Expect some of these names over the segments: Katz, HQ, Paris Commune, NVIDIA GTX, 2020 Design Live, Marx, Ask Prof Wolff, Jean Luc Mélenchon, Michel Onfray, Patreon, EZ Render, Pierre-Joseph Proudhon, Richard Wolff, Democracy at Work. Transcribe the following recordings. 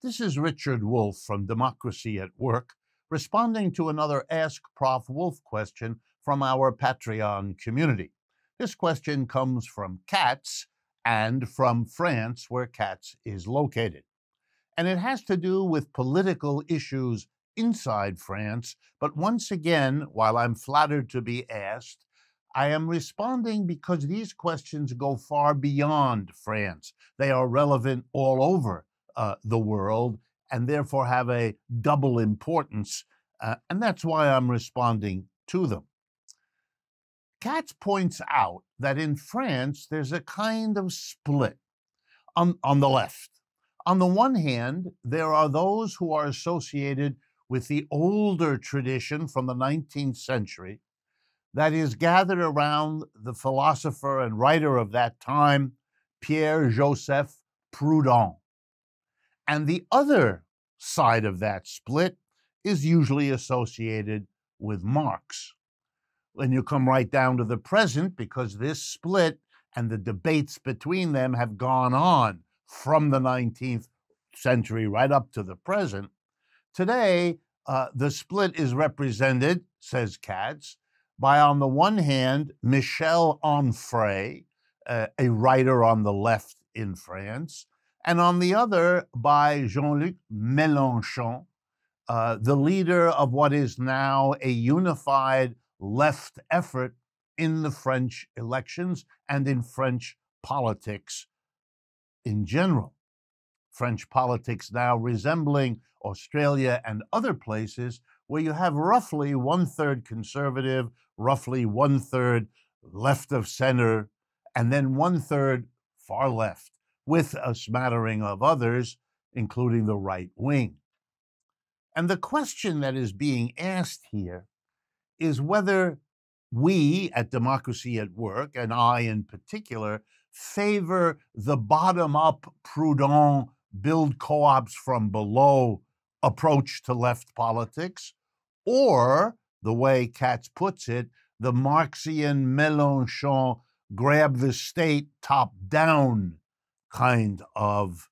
This is Richard Wolff from Democracy at Work, responding to another Ask Prof. Wolff question from our Patreon community. This question comes from Katz and from France, where Katz is located. And it has to do with political issues inside France, but once again, while I'm flattered to be asked, I am responding because these questions go far beyond France. They are relevant all over the world, and therefore have a double importance, and that's why I'm responding to them. Katz points out that in France, there's a kind of split on the left. On the one hand, there are those who are associated with the older tradition from the 19th century that is gathered around the philosopher and writer of that time, Pierre-Joseph Proudhon. And the other side of that split is usually associated with Marx. And you come right down to the present because this split and the debates between them have gone on from the 19th century right up to the present. Today, the split is represented, says Katz, by on the one hand, Michel Onfray, a writer on the left in France, and on the other by Jean Luc Mélenchon, the leader of what is now a unified left effort in the French elections and in French politics in general. French politics now resembling Australia and other places where you have roughly one-third conservative, roughly one-third left of center, and then one-third far left, with a smattering of others, including the right wing. And the question that is being asked here is whether we at Democracy at Work, and I in particular, favor the bottom-up Proudhon, build co-ops from below approach to left politics, or, the way Katz puts it, the Marxian Mélenchon grab the state top-down kind of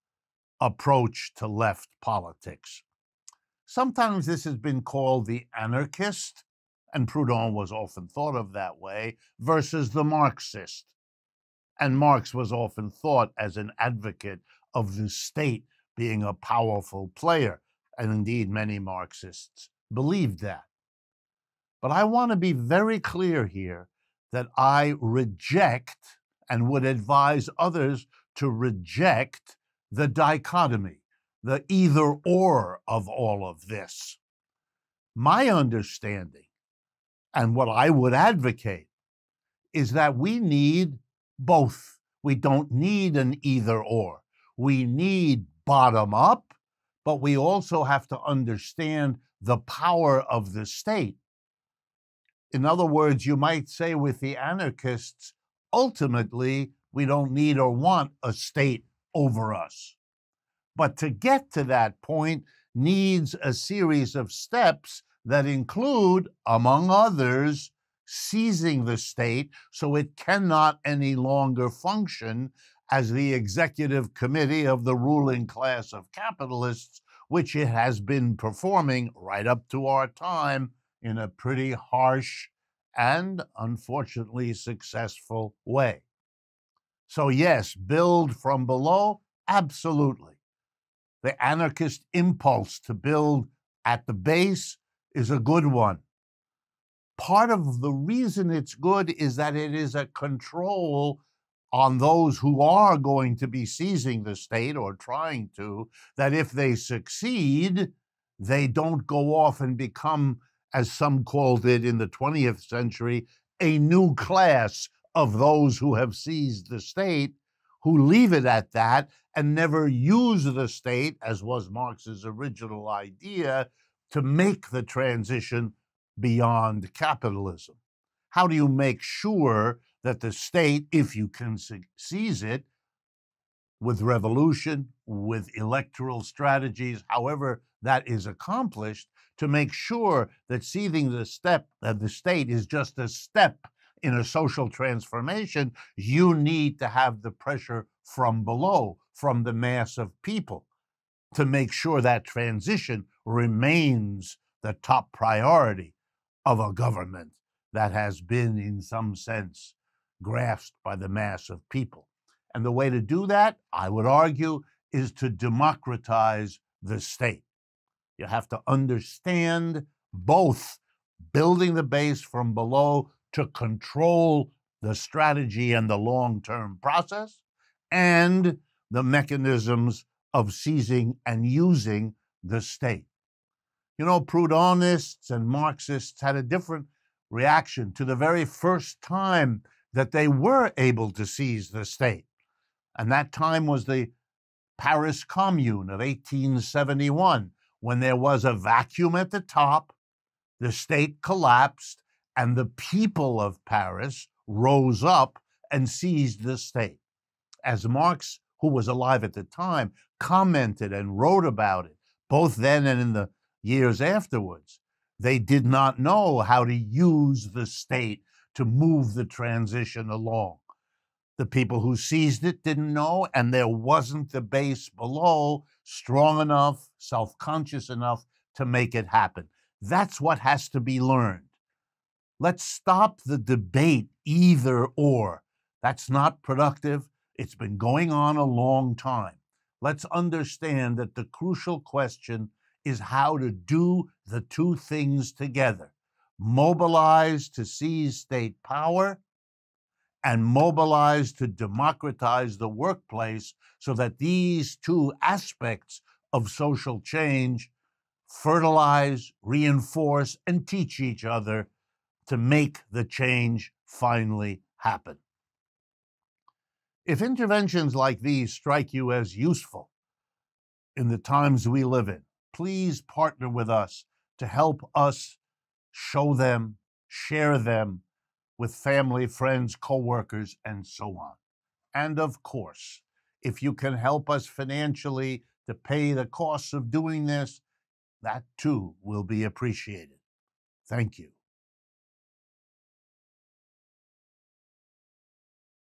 approach to left politics. Sometimes this has been called the anarchist, and Proudhon was often thought of that way, versus the Marxist. And Marx was often thought as an advocate of the state being a powerful player, and indeed many Marxists believed that. But I want to be very clear here that I reject and would advise others to reject the dichotomy, the either-or of all of this. My understanding, and what I would advocate, is that we need both. We don't need an either-or. We need bottom-up, but we also have to understand the power of the state. In other words, you might say with the anarchists, ultimately, we don't need or want a state over us. But to get to that point needs a series of steps that include, among others, seizing the state so it cannot any longer function as the executive committee of the ruling class of capitalists, which it has been performing right up to our time in a pretty harsh and unfortunately successful way. So yes, build from below, absolutely. The anarchist impulse to build at the base is a good one. Part of the reason it's good is that it is a control on those who are going to be seizing the state or trying to, that if they succeed, they don't go off and become, as some called it in the 20th century, a new class of those who have seized the state, who leave it at that and never use the state, as was Marx's original idea, to make the transition beyond capitalism. How do you make sure that the state, if you can seize it, with revolution, with electoral strategies, however that is accomplished, to make sure that seizing the state is just a step in a social transformation, you need to have the pressure from below, from the mass of people. to make sure that transition remains the top priority of a government that has been, in some sense, grasped by the mass of people. And the way to do that, I would argue, is to democratize the state. You have to understand both building the base from below to control the strategy and the long-term process, and the mechanisms of seizing and using the state. You know, Proudhonists and Marxists had a different reaction to the very first time that they were able to seize the state. And that time was the Paris Commune of 1871, when there was a vacuum at the top, the state collapsed, and the people of Paris rose up and seized the state. As Marx, who was alive at the time, commented and wrote about it, both then and in the years afterwards, they did not know how to use the state to move the transition along. The people who seized it didn't know, and there wasn't the base below strong enough, self-conscious enough to make it happen. That's what has to be learned. Let's stop the debate either or. That's not productive. It's been going on a long time. Let's understand that the crucial question is how to do the two things together. Mobilize to seize state power and mobilize to democratize the workplace so that these two aspects of social change fertilize, reinforce, and teach each other to make the change finally happen. If interventions like these strike you as useful in the times we live in, please partner with us to help us show them, share them with family, friends, coworkers, and so on. And of course, if you can help us financially to pay the costs of doing this, that too will be appreciated. Thank you.